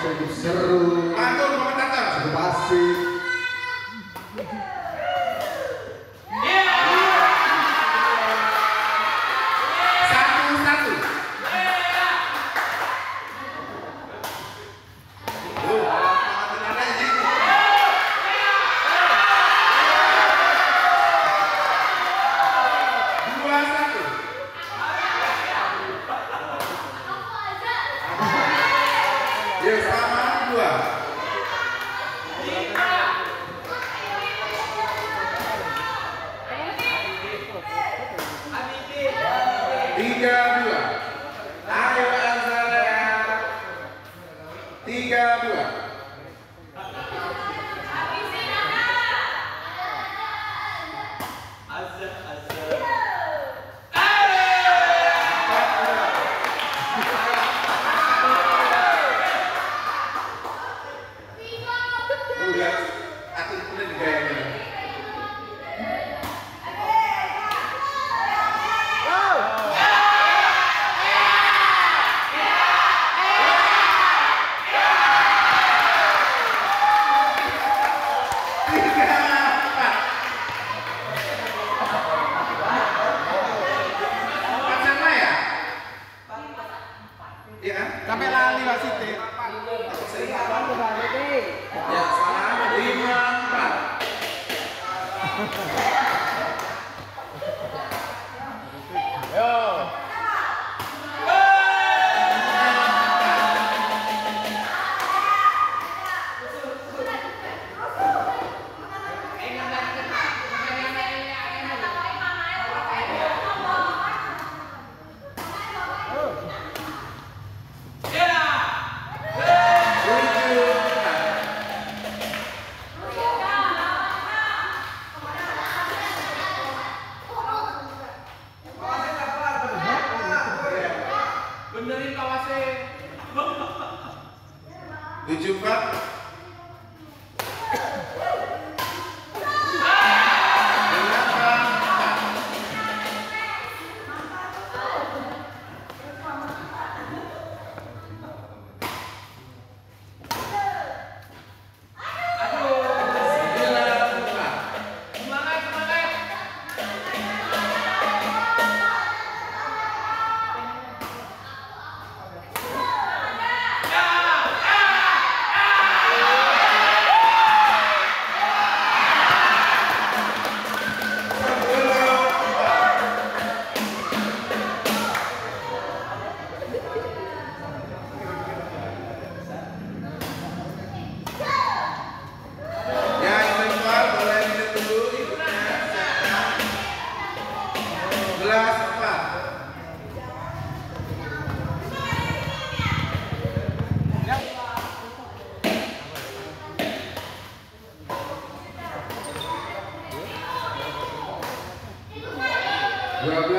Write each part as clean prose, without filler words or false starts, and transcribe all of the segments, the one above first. cukup seru, cukup asik. Walaupun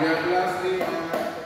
dia juga orang yang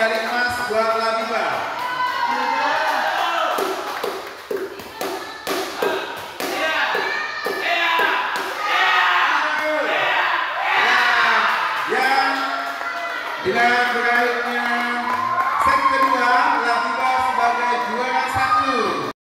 medali emas buat Labiba. Yang dengan medali